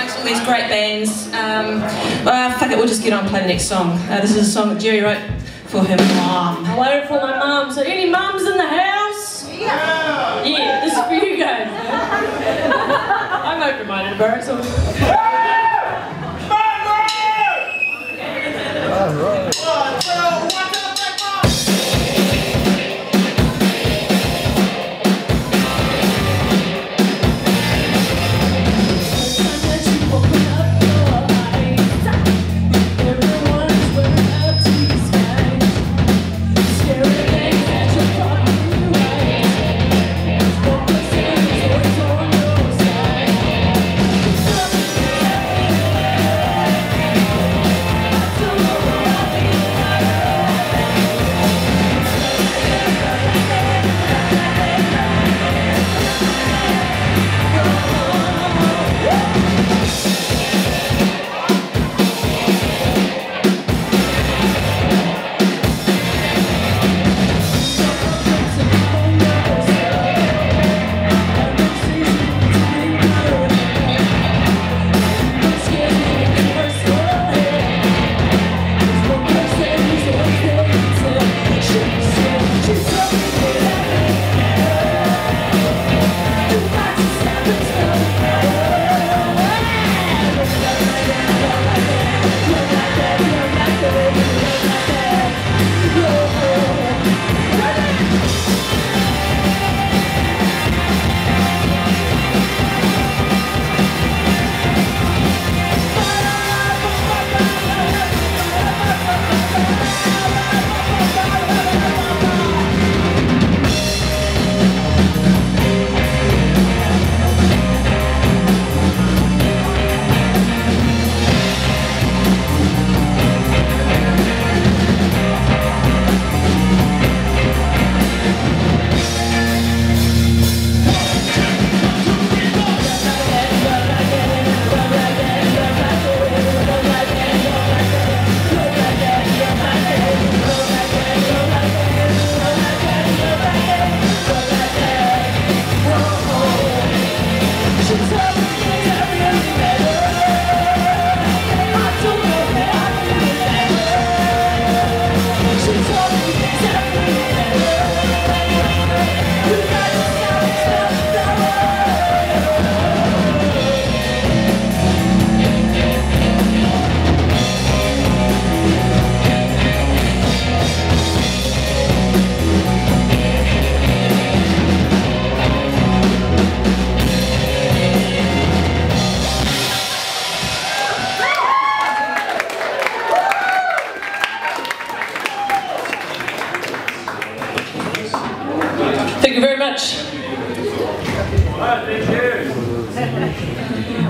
amongst all these great bands. Fuck it, we'll just get on and play the next song. This is a song that Gerry wrote for her mum. I wrote it for my mum, so any mums in the house? Yeah. Yeah, this is for you guys. I'm open-minded, bro. So... All right.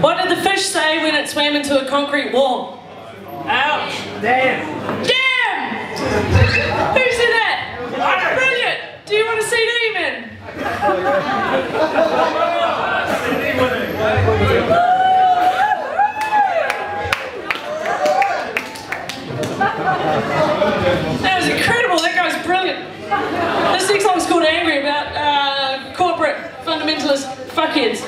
What did the fish say when it swam into a concrete wall? Ouch! Damn! Damn! Who said that? Brilliant! Do you want a CD, man? That was incredible. That guy's brilliant. This next song's called "Angry" about corporate fundamentalist fuckheads.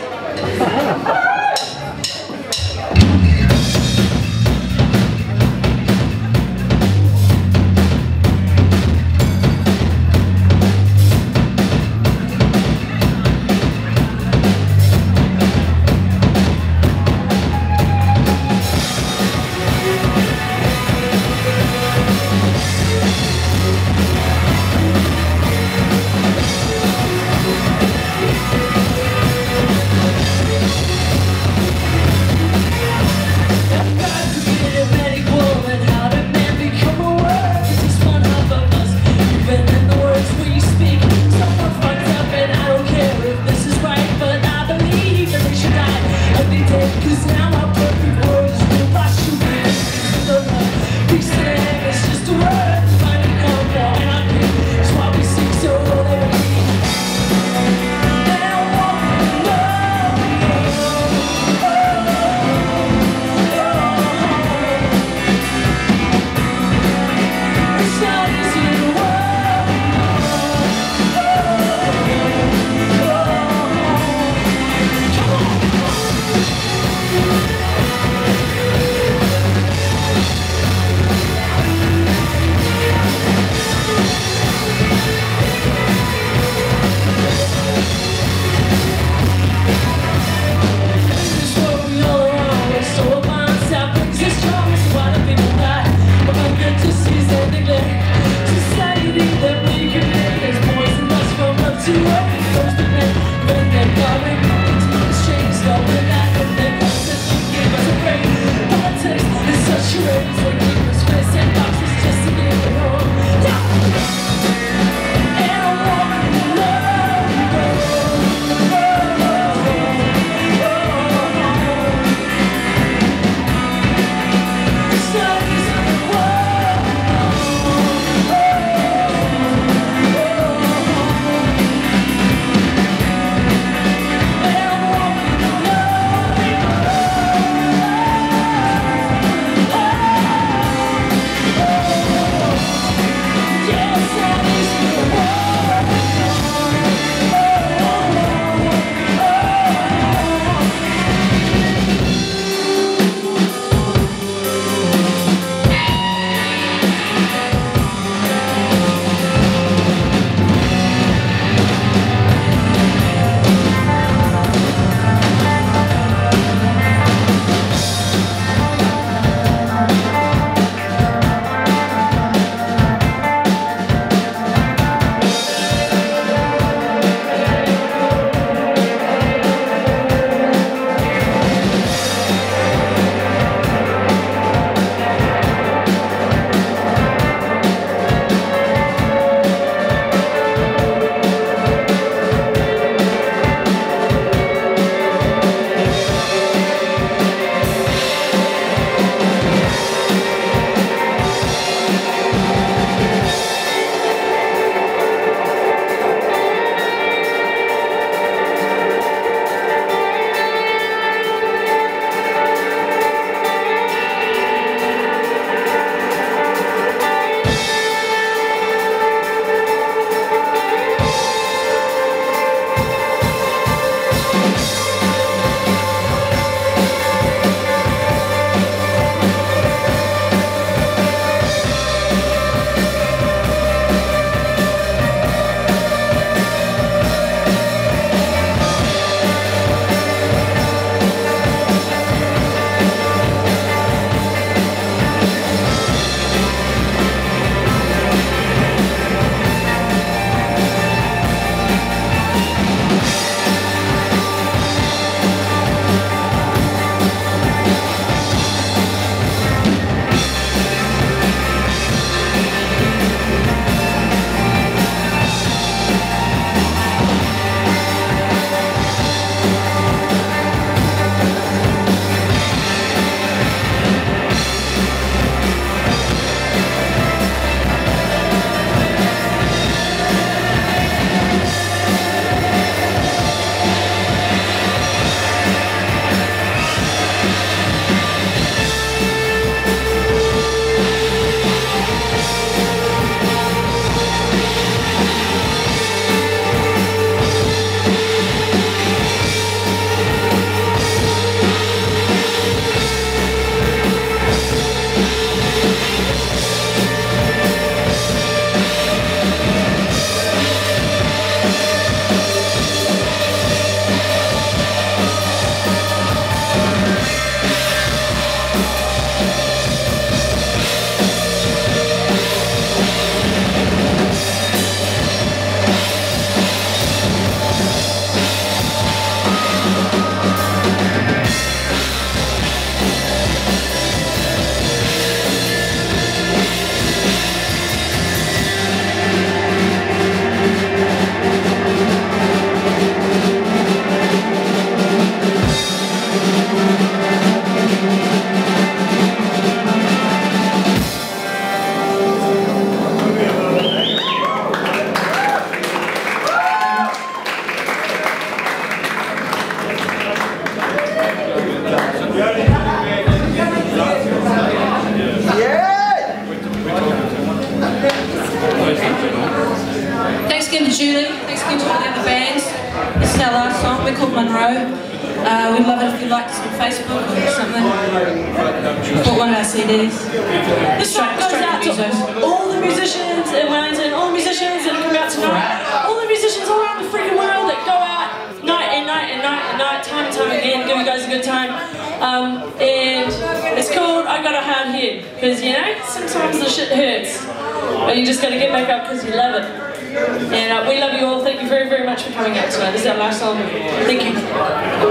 We're called Munro. We'd love it if you'd like us on Facebook or something. Put one of our CDs. This track goes out to all the musicians in Wellington, all the musicians that come out tonight, all the musicians all around the freaking world that go out night and night and night and night, time and time again, give you guys a good time. And it's called I Got a Hard Head, because you know, sometimes the shit hurts, but you just gotta get back up because you love it. And we love you all. Thank you very, very much for coming out tonight. This is our last song. Thank you.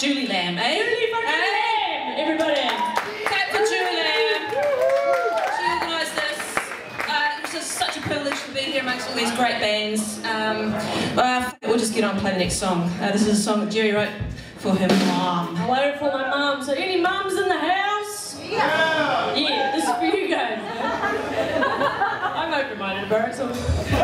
Julie Lamb, eh? Julie fucking Lamb, everybody. Clap for Julie Lamb. She organised this. It's just such a privilege to be here amongst all these great bands. We'll just get on and play the next song. This is a song that Gerry wrote for her mum. I wrote it for my mum, so any mums in the house? Yeah. Yeah, this is for you guys. I'm open-minded, bro.